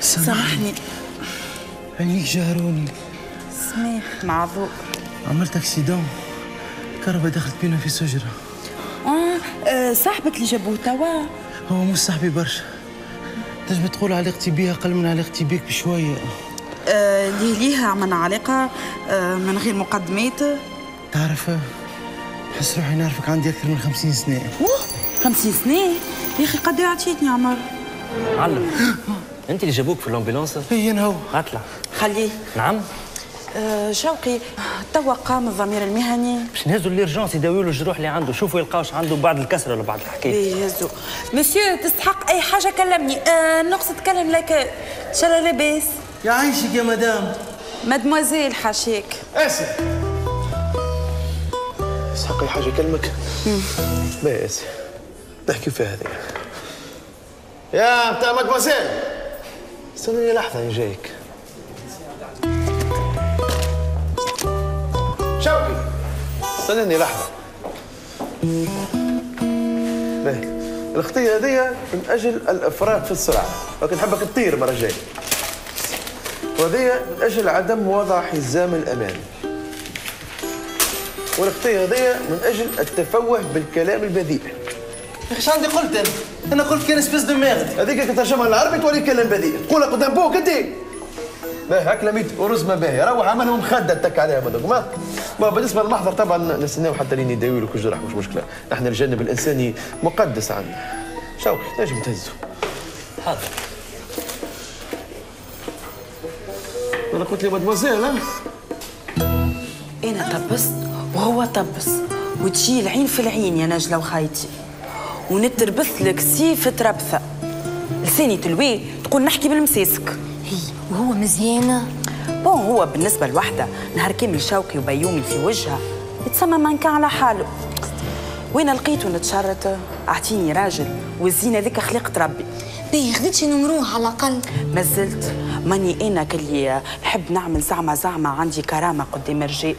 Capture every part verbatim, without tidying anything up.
سامحني، عينيك جهروني. سميح معذور، عملت اكسيدون، الكهرباء دخلت بينا في شجرة. اه, آه صاحبك اللي جابوه توا؟ هو مش صاحبي برشا، تجم تقول علاقتي بيه أقل من علاقتي بيك بشوية. آه ليه ليها عملنا علاقة آه من غير مقدمات. تعرف نحس روحي نعرفك عندي أكثر من خمسين سنة. أوه خمسين سنة؟ يا أخي قد إيه عطيتني عمر؟ علم. أنت اللي جابوك في الأمبيلانس؟ إي أنا هو. عطلة. خليه. نعم؟ أه شوقي توا قام الضمير المهني باش نهزوا ليرجونس يداويوا له الجروح اللي عنده، شوفوا يلقاوش عنده بعد الكسره ولا بعد الحكايه. اي يهزوا. مسيو تستحق أي حاجة كلمني، أه نقص تكلم لك إن شاء الله لاباس. يا عيشك يا مدام. مادموزيل حاشاك. آسف. تستحق أي حاجة كلمك؟ باهي آسف. نحكي فيها هذه. يا بتاع مادموزيل. استنوني لحظة أنا جايك. شوقي استنيني لحظة. باهي الخطية هذيا من أجل الإفراط في السرعة، لكن نحبك تطير المرة الجاية. وهذيا من أجل عدم وضع حزام الأمان. والخطية هذيا من أجل التفوه بالكلام البذيء. يا أخي شنو عندي قلت أنا؟ أنا قلت كان سبيس دو ميرد. هذيك تترجمها للعربي تولي كلام بذيء، تقولها قدام بوك أنت. باهي هاك لميت ورزمة باهية، روح عملهم مخدة اتك عليها هذوك. ما بالنسبة للمحضر طبعا نستناو حتى لين يداويو لك الجرح، مش مشكلة، نحن الجانب الإنساني مقدس عندنا. شوقي تنجم تهزو. حاضر. أنا قلت لي مادموزيل ها؟ أنا طبست وهو طبس، وتجي العين في العين يا نجلة وخايتي، ونتربث لك سيف تربثة. لساني تلوي تقول نحكي بالمساسك. وهو مزيانة؟ بون هو بالنسبة لوحدة نهار كامل شوقي وبيومي في وجهها يتسمى مانكا على حاله. وين لقيته نتشرط أعطيني راجل، والزينة ذيك خلقت ربي. باهي خذيتش نمروه على الأقل. مازلت ماني أنا كلي نحب نعمل زعمة زعمة عندي كرامة قدام الرجال.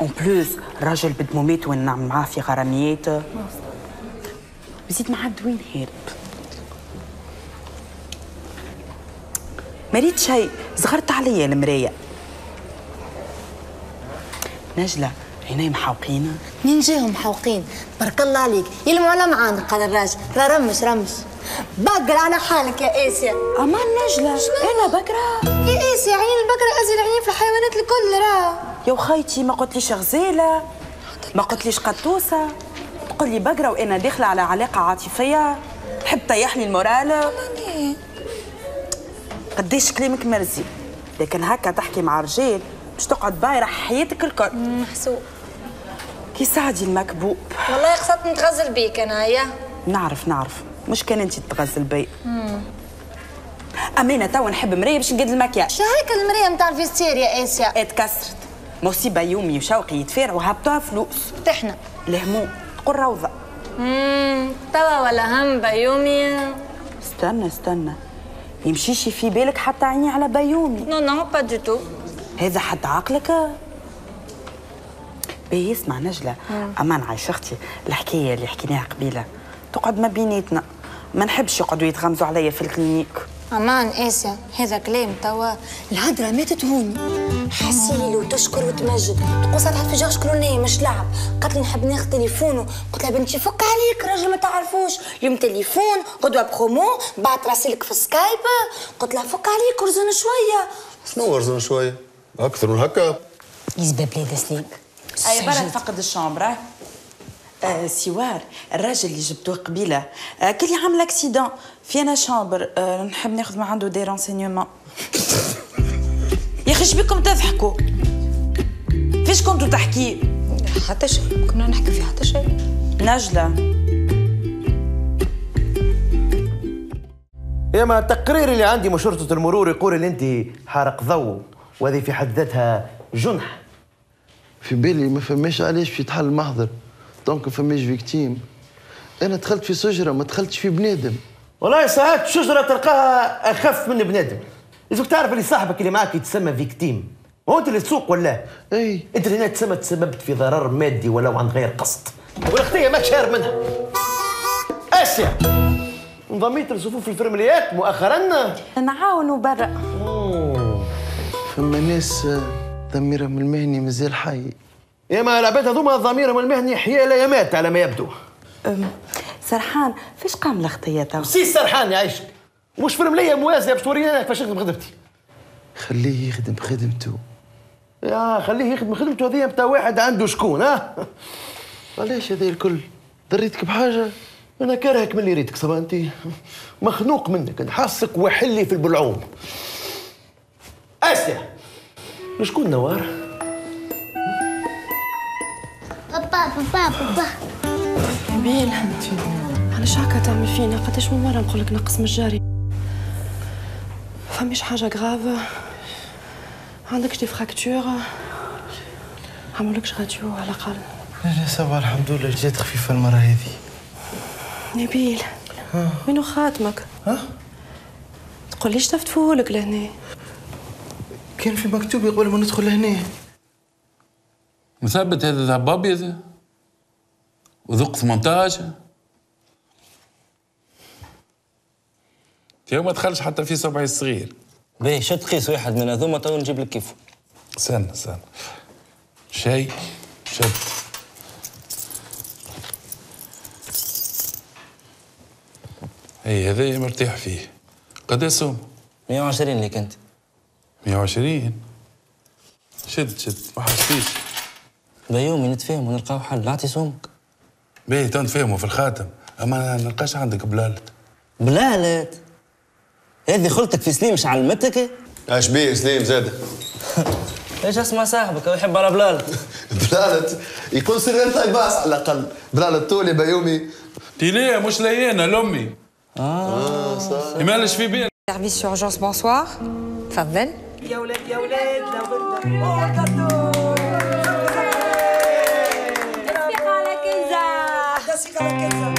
أون بلوس راجل بدمومات وين نعمل معاه في غراميات. وزيد ما عاد وين هارب. مريت شيء زغرت عليا المرايه. نجله عيني محوقين. منين جاهم محوقين؟ بارك الله عليك يلموا على معانا. قال الراجل رمش رمش بقر على حالك يا اسيا. امان نجله انا بقره يا اسيا. عين البقره ازل عينين في الحيوانات الكل. راه يا وخيتي ما قلتليش غزاله، ما قلتليش قطوسه، تقول لي بقره وانا داخله على علاقه عاطفيه تحب تطيح لي المورال. قديش كلامك مرزي، لكن هكا تحكي مع رجال باش تقعد بايره حياتك الكل. محسوب كي سعدي المكبوب. والله قصدت نتغزل بيك انايا. نعرف نعرف، مش كان انت تتغزل بي. امانه توا نحب مرايه باش نقاد المكياج. شهيك المرايه نتاع الفيستير يا اسيا. اتكسرت. مصيبه يومي وشوقي يتفارعوا هبطوها فلوس. طحنا. الهموم تقول روضه. اممم توا ولا هم بيومي. استنى استنى. يمشيش في بالك حتى عيني على بيومي. نو نو با دو تو. هذا حد عقلك؟ باهي اسمع نجله، امان عايشه اختي الحكايه اللي حكيناها قبيله تقعد ما بيناتنا، ما نحبش يقعدوا يتغمزوا عليا في الكلينيك. امان اسيا هذا كلام توا الهدره ماتت هوني. حسيل وتشكر وتمجد تقول ساعات في جا شكون نايم مش لعب. قالت لي نحب ناخذ تليفونه، قلت لها بنتي فك عليك راجل ما تعرفوش، اليوم تليفون غدوه برومو بعت راسلك في السكايب. قلت لها فك عليك ورزون شويه. شنو ورزون شويه؟ اكثر من هكا يزبى بلاد سليك. اي برا فقد الشامبره. آه سوار الراجل اللي جبتوه قبيله آه كل عمل اكسيدون في انا شامبر. آه نحب ناخذ من عنده دي رونسينيومون. يا اخي شبيكم تضحكوا؟ فيش كنتوا تحكيوا؟ حتى شيء كنا نحكي في حتى شيء. نجله يا ما التقرير اللي عندي من شرطه المرور يقول اللي انت حارق ضوء، وهذه في حد ذاتها جنح. في بالي ما فماش علاش باش يتحل محضر، دونك فماش فيكتيم. انا دخلت في شجره ما دخلتش في بنادم. والله ساعات شجره تلقاها اخف من بنادم. لازمك تعرف اللي صاحبك اللي معاك يتسمى فيكتيم، هو انت اللي تسوق ولا؟ اي انت اللي هنا تسمى تسببت في ضرر مادي ولو عن غير قصد. والاختية ماكش هارب منها. اسيا انضميت لصفوف الفرمليات مؤخرا؟ نعاونوا برا. فما ناس ضميرهم المهني مازال حي. يا ما العباد هذوما ضميرهم المهني حيا لا يمات على ما يبدو. سرحان فاش قام الاختية تو؟ سي سرحان يعيشك. وش فرملية موازية باش توريني انا كيفاش نخدم خدمتي. خليه يخدم خدمته. يا خليه يخدم خدمته هذه متاع واحد عنده شكون ها؟ علاش هذا الكل؟ ضريتك بحاجة؟ أنا كارهك من اللي ريتك صبا أنت مخنوق منك، نحصك وحلي في البلعوم. آسيا شكون نوار؟ بابا بابا بابا جميل حمدي علاش هكا تعمل فينا؟ قداش من مرة نقول لك نقص من الجاري؟ فماش حاجة غراف، عندكش دي فراكتور، عملولكش راديو على الأقل. لا لا سافا الحمد لله جات خفيفة المرة هذه. نبيل وينو خاتمك؟ ها؟ تقوليش تفتفولك لهنا؟ كان في مكتوبي قبل ما ندخل لهنا. مثبت هذا ذهب أبيض وذوق ثمنطاش. يوم ما دخلش حتى في صبعي الصغير. باهي شد قيس واحد من هذوما تو نجيب لك كيفه. استنى استنى. شاي شد. اي هذايا مرتاح فيه. قد ايه سوم؟ مية وعشرين ليك انت. مية وعشرين؟ شد شد ما حسيتش. بيومي نتفاهموا ونلقاو حل، اعطي سومك. باهي تو نتفاهموا في الخاتم، اما نلقاش عندك بلالت. بلالت؟ هذه خلطك في سليم مش علمتك؟ اش بيه سليم زاده؟ ايش اسمه صاحبك هو يحب على بلالت؟ بلالت يكون سرير طيباس على الاقل، بلالت تولي بيومي. تيليه مش ليانا لامي. اه اه صح. يمالش في بينا. سيرفيس اورجونس بونسوار، تفضل. يا ولاد يا ولاد لا برده، اوه الكادو. تصفيق على كنزه. تصفيق على كنزه.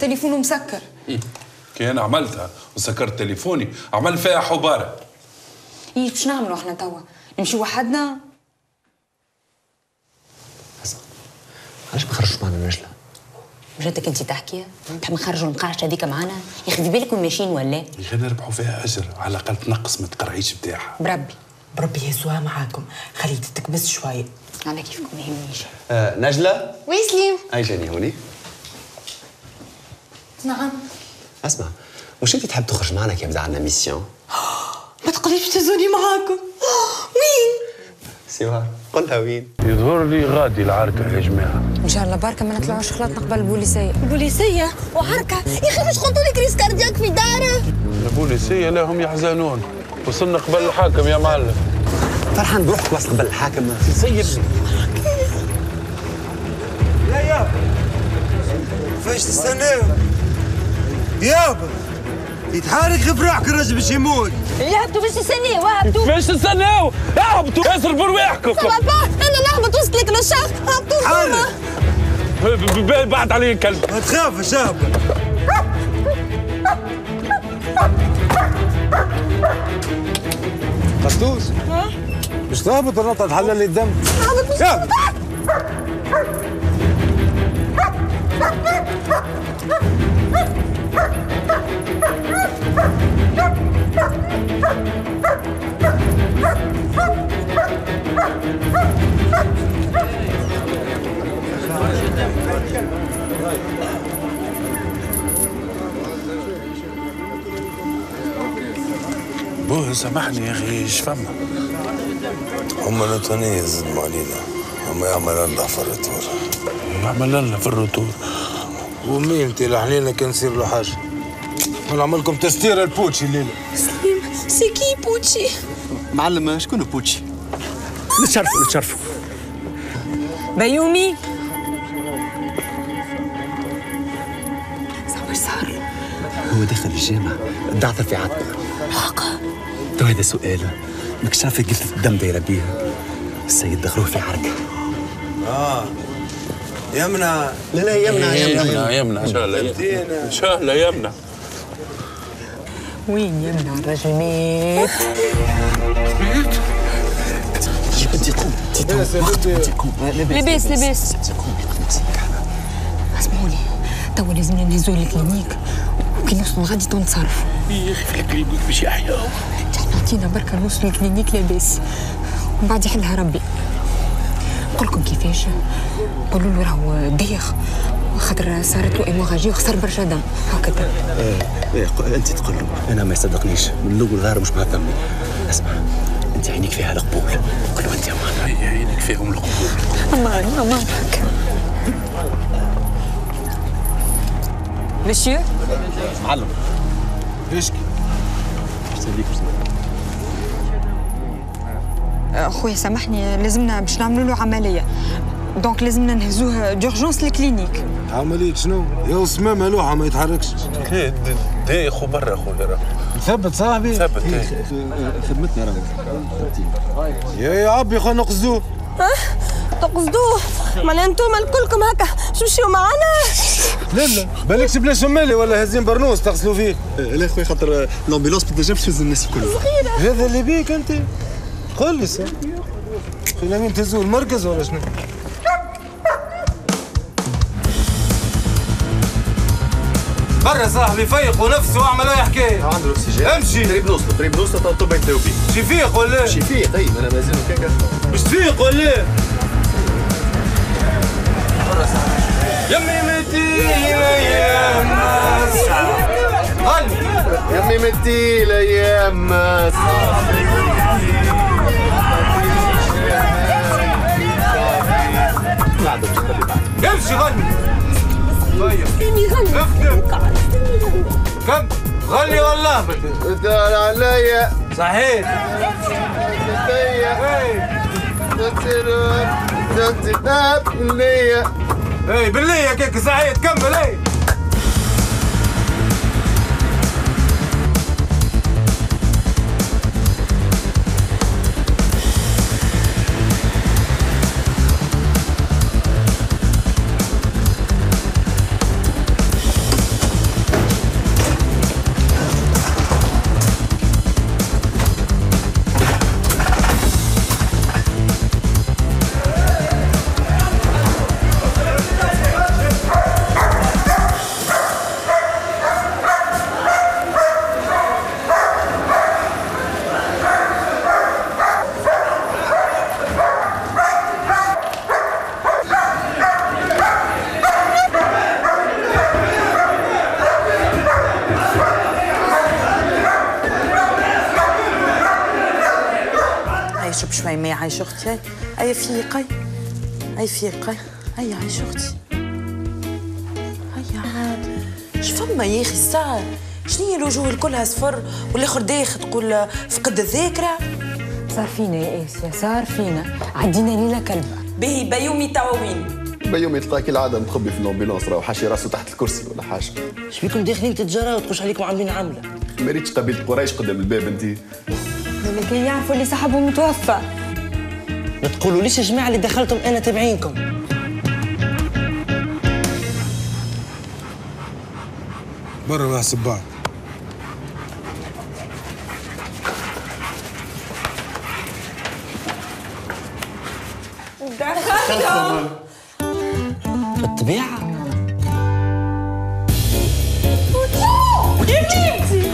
تليفونه مسكر. كي انا عملتها وسكرت تليفوني، عمل فيها حباره. ايه باش نعملوا احنا توا؟ نمشي وحدنا؟ اسمع علاش ما خرجتش معنا نجله؟ جاتك انت تحكيها؟ تحب نخرجوا المقاشة هذيك معانا؟ ياخذ بالك ماشيين ولا؟ يا نربحوا فيها اجر، على الاقل تنقص من التقرعيش بتاعها. بربي بربي يسوها معاكم، خليت تكبس شويه. على كيفكم ما يهمنيش. آه نجله؟ وي سليم. اي جاني هوني. نعم اسمع واش انت تحب تخرج معنا كي يبدا عندنا ميسيون؟ ما تقوليش تزوني معاكم. وين؟ سيوار قولها وين؟ يظهر لي غادي العركه يا جماعه. ان شاء الله بركه ما نطلعوش خلطنا قبل البوليسيه. البوليسيه وعركه يا اخي باش قلتولي كريس كاردياك في داره؟ البوليسيه لا هم يحزنون. وصلنا قبل الحاكم يا معلم. فرحان بروحك واصل قبل الحاكم سيبني. يا يا فاش تستناو؟ يابا يتحرك في روحك الرجل باش يموت. اللي هبطوا باش تستناو هبطوا. كيفاش تستناو؟ اهبطوا ياسر برواحكم. صباح انا نهبط وسط لك للشخص هبطوا هما. بعد عليه الكلب. ما تخافش اهبط. قصدوش؟ ها؟ باش تهبط ولا تتحلل الدم؟ هبط هبط. بوه سامحني يا اخي ايش فما؟ هما نتونية يزدموا علينا، هما يعمل الله في الرتور. يعمل الله في الرتور ومين تلح لينا كان يصير له حاجه. نعملكم تستير البوتشي الليله. سليم سي كي بوتشي؟ معلم شكون بوتشي؟ نتشرفوا نتشرفوا. بيومي صور صار هو داخل الجامعة ضعف في عطبه. حقا؟ تو هذا سؤال ماكش عارفه قلت الدم دايره بيها. السيد دخلوه في عركه. اه يمنع. لا لا يمنع يمنع يمنع ان شاء الله ان شاء الله يمنع. وين يمنع الرجل ميت؟ ميت؟ يا بدي قوم بدي قوم لباس لباس بدي قوم اسمعوا لي توا لازمنا نهزو للكلينيك وكي نوصلوا غادي تو نتصرفوا. في الكلينيك باش يحياو تعطينا بركه نوصلوا للكلينيك لاباس ومن بعد يحلها ربي. نقول لكم كيفاش قولوا له راهو دايخ خاطر صارت له ايموراجي وخسر برشا دم هكذا. ايه انت تقول له انا ما يصدقنيش من الاول ظاهر مش مع فمي. اسمع انت عينيك فيها القبول قول له انت يا ماما عينيك فيهم القبول. اما ماما هكا مشيو معلم بيشكي يسليك. خويا سامحني لازمنا باش نعملوا له عمليه دونك لازمنا نهزوه دورجونس للكلينيك. عمليه شنو؟ يا وسمام ملوحه ما يتحركش. كي دايخ برا خويا راه ثبت صاحبي ثبت خدمتنا راه. يا يا عبي خلينا نقصدوه. تقصدوه؟ معناها انتوما الكلكم هكا باش تمشيو معانا؟ لا لا بالكش بلا شمالي ولا هازين برنوس تغسلوا فيه. لا خويا خاطر الامبيلونس ديجا باش تهز الناس الكل. صغيره هذا اللي بيك انت؟ قول لي سيدي خلينا مين تهزوه المركز ولا شنو؟ برا صاحبي فيق ونفسه واعمل اي حكايه. عنده اكسجين امشي قريب نوصله قريب نوصله تو الطب يتلاو فيه. مش يفيق ولا؟ مش يفيق طيب انا مازال كاكا مش تفيق ولا؟ برا صاحبي يمي مديله يا مسعى يمي مديله يا مسعى. امشي غني استني غني استني غني غني والله دار عليا صحيح بالليا اي بالليا كيك صحيح كمل. اي ما يعيش اختي اي فيقي اي فيقي اي عيش اختي هيا عاد اش فما يا اخي صار شنو هي الوجوه كلها صفر والاخر دايخ تقول فقد الذاكره. صار فينا يا اسيا صار فينا عدينا ليله كلبه. باهي بيومي توا وين؟ بيومي تلقاه كالعاده مخبي في الامبيلونس راه حاشي راسه تحت الكرسي ولا حاجه. اش بيكم داخلين تتجراو تخش عليكم عاملين عامله؟ ما ريتش قبيله قريش قدام الباب انت. لكن يعرفوا اللي صاحبه متوفى. ما تقولوا ليش يا جماعه اللي دخلتم انا تابعينكم. برا مع السباع. دخلتم. بالطبيعه. وشو؟ يا بنتي.